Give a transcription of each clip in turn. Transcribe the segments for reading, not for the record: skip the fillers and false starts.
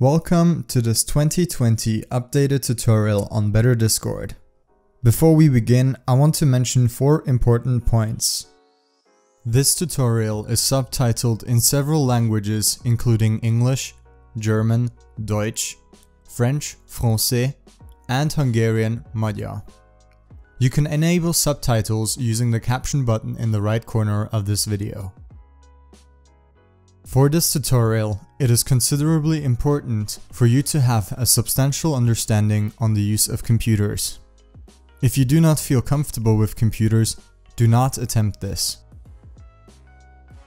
Welcome to this 2020 updated tutorial on Better Discord. Before we begin, I want to mention 4 important points. This tutorial is subtitled in several languages including English, German, Deutsch, French, Francais, and Hungarian, Magyar. You can enable subtitles using the caption button in the right corner of this video. For this tutorial, it is considerably important for you to have a substantial understanding on the use of computers. If you do not feel comfortable with computers, do not attempt this.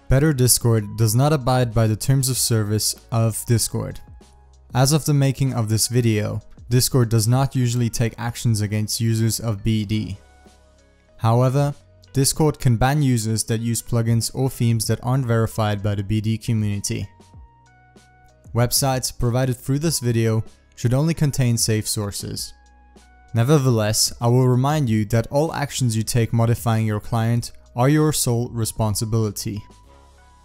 Better Discord does not abide by the terms of service of Discord. As of the making of this video, Discord does not usually take actions against users of BD. However, Discord can ban users that use plugins or themes that aren't verified by the BD community. Websites provided through this video should only contain safe sources. Nevertheless, I will remind you that all actions you take modifying your client are your sole responsibility.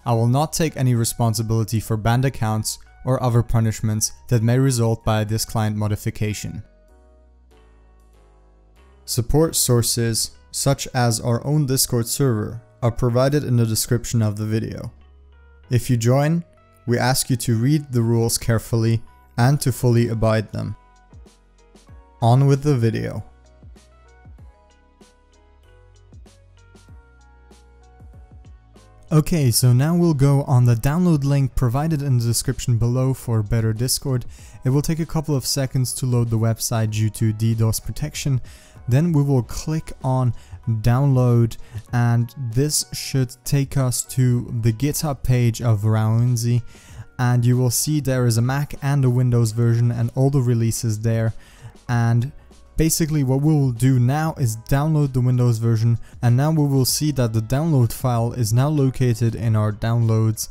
I will not take any responsibility for banned accounts or other punishments that may result by this client modification. Support sources such as our own Discord server are provided in the description of the video. If you join, we ask you to read the rules carefully and to fully abide them. On with the video. Okay, so now we'll go on the download link provided in the description below for Better Discord. It will take a couple of seconds to load the website due to DDoS protection. Then we will click on download, and this should take us to the GitHub page of Rauenzi, and you will see there is a Mac and a Windows version and all the releases there. And basically what we will do now is download the Windows version, and now we will see that the download file is now located in our downloads,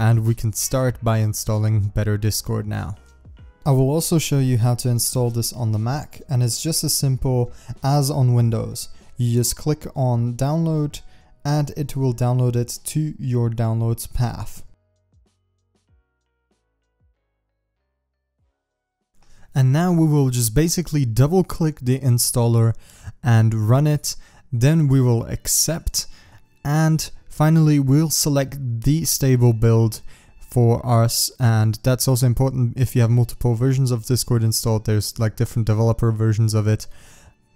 and we can start by installing Better Discord now. I will also show you how to install this on the Mac, and it's just as simple as on Windows. You just click on download and it will download it to your downloads path. And now we will just basically double click the installer and run it. Then we will accept, and finally we'll select the stable build for us. And that's also important if you have multiple versions of Discord installed, there's like different developer versions of it.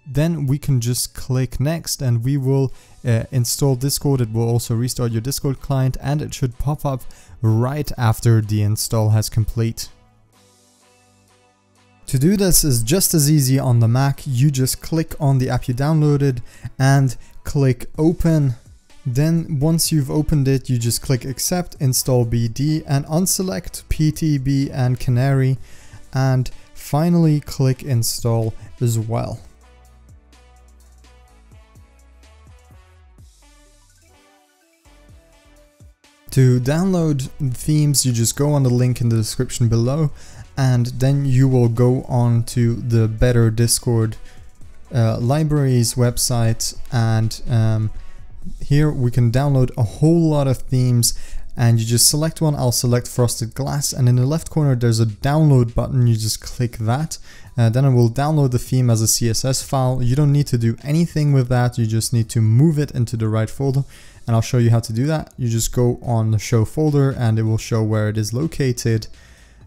Then we can just click next and we will install Discord. It will also restart your Discord client, and it should pop up right after the install has complete. To do this is just as easy on the Mac. You just click on the app you downloaded and click open. Then once you've opened it, you just click accept, install BD, and unselect PTB and Canary, and finally click install as well. To download themes, you just go on the link in the description below, and then you will go on to the Better Discord libraries website, and here we can download a whole lot of themes, and you just select one. I'll select Frosted Glass, and in the left corner there's a download button. You just click that, then it will download the theme as a CSS file. You don't need to do anything with that, you just need to move it into the right folder, and I'll show you how to do that. You just go on the show folder and it will show where it is located.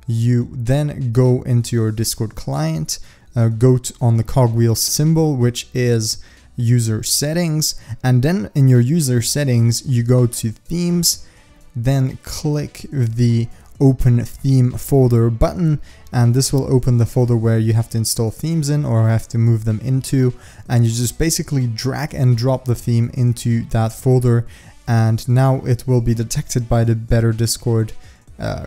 You then go into your Discord client, on the cogwheel symbol, which is user settings, and then in your user settings you go to themes, then click the open theme folder button, and this will open the folder where you have to install themes in or have to move them into, and you just basically drag and drop the theme into that folder, and now it will be detected by the Better Discord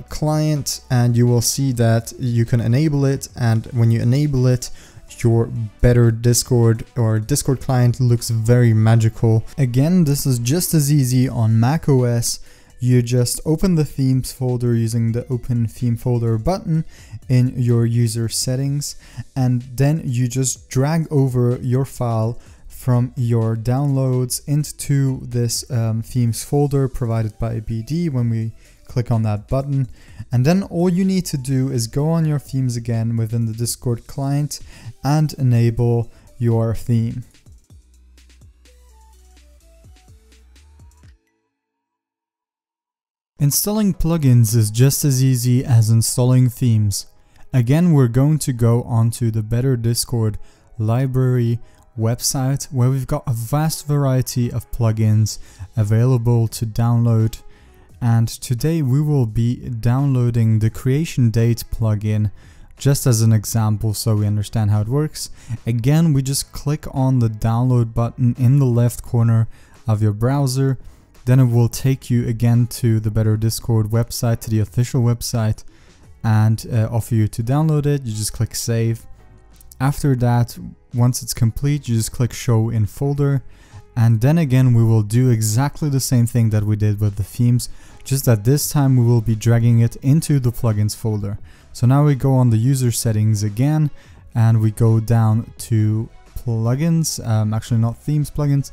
client, and you will see that you can enable it, and when you enable it, your Better Discord or Discord client looks very magical. Again, this is just as easy on macOS. You just open the themes folder using the open theme folder button in your user settings, and then you just drag over your file from your downloads into this themes folder provided by BD. When we click on that button, and then all you need to do is go on your themes again within the Discord client and enable your theme. Installing plugins is just as easy as installing themes. Again, we're going to go onto the Better Discord library website where we've got a vast variety of plugins available to download, and today we will be downloading the creation date plugin just as an example so we understand how it works. Again, we just click on the download button in the left corner of your browser, then it will take you again to the Better Discord website, to the official website, and offer you to download it. You just click save. After that, once it's complete, you just click show in folder, and then again we will do exactly the same thing that we did with the themes, just that this time we will be dragging it into the plugins folder. So now we go on the user settings again and we go down to plugins, actually not themes, plugins,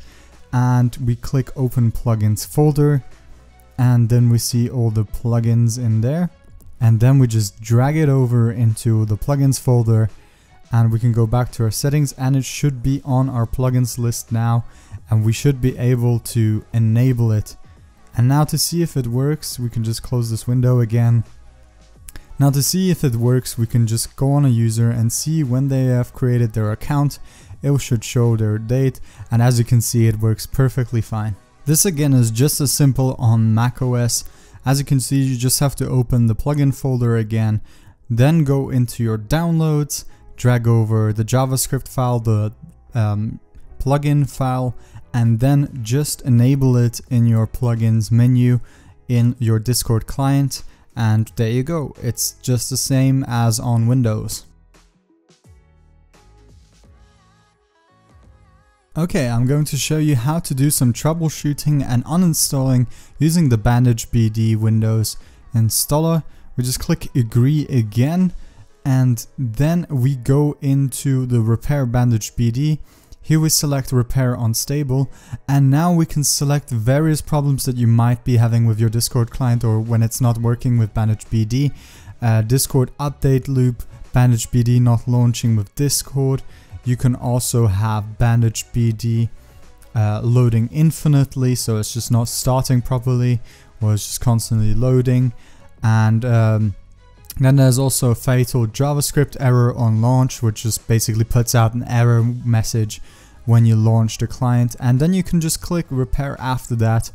and we click open plugins folder, and then we see all the plugins in there, and then we just drag it over into the plugins folder. And we can go back to our settings and it should be on our plugins list now, and we should be able to enable it. And now to see if it works, we can just close this window again. Now to see if it works, we can just go on a user and see when they have created their account. It should show their date, and as you can see, it works perfectly fine. This again is just as simple on macOS. As you can see, you just have to open the plugin folder again, then go into your downloads, drag over the JavaScript file, the plugin file, and then just enable it in your plugins menu in your Discord client, and there you go. It's just the same as on Windows. Okay, I'm going to show you how to do some troubleshooting and uninstalling using the BandagedBD Windows installer. We just click agree again, and then we go into the repair BandagedBD. Here we select repair unstable, and now we can select various problems that you might be having with your Discord client or when it's not working with BandagedBD. Discord update loop, BandagedBD not launching with Discord. You can also have BandagedBD loading infinitely, so it's just not starting properly or it's just constantly loading. And then there's also a fatal JavaScript error on launch, which just basically puts out an error message when you launch the client. And then you can just click repair after that,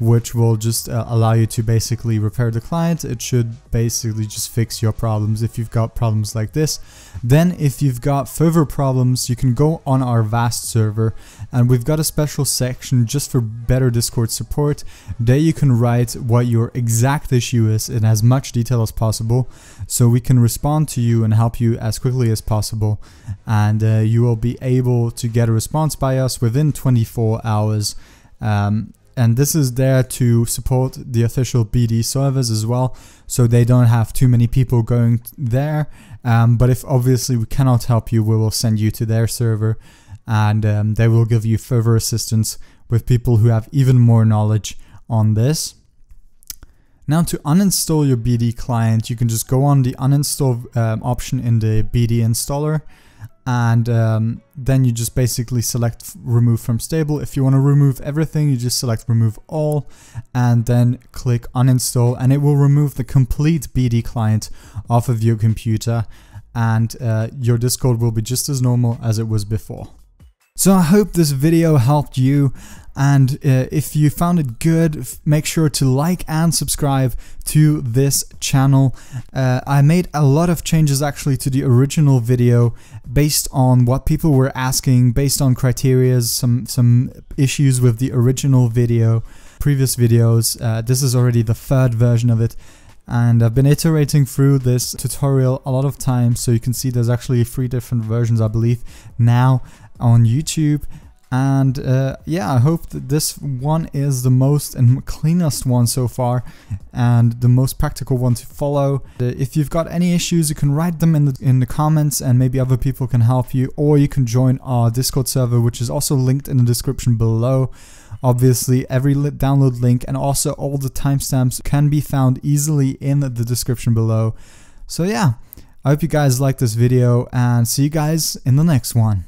which will just allow you to basically repair the client. It should basically just fix your problems if you've got problems like this. Then if you've got further problems, you can go on our vast server, and we've got a special section just for better Discord support. There you can write what your exact issue is in as much detail as possible, so we can respond to you and help you as quickly as possible. And you will be able to get a response by us within 24 hours. And this is there to support the official BD servers as well, so they don't have too many people going there. But if obviously we cannot help you, we will send you to their server, and they will give you further assistance with people who have even more knowledge on this. Now to uninstall your BD client, you can just go on the uninstall option in the BD installer, and then you just basically select remove from stable. If you want to remove everything, you just select remove all and then click uninstall, and it will remove the complete BD client off of your computer, and your Discord will be just as normal as it was before. So I hope this video helped you, and if you found it good, make sure to like and subscribe to this channel. I made a lot of changes actually to the original video based on what people were asking, based on criteria, some issues with the original video, previous videos. This is already the third version of it, and I've been iterating through this tutorial a lot of times, so you can see there's actually 3 different versions I believe now on YouTube. And yeah, I hope that this one is the most and cleanest one so far and the most practical one to follow. If you've got any issues, you can write them in the comments, and maybe other people can help you, or you can join our Discord server, which is also linked in the description below. Obviously, every download link and also all the timestamps can be found easily in the description below. So yeah, I hope you guys liked this video and see you guys in the next one.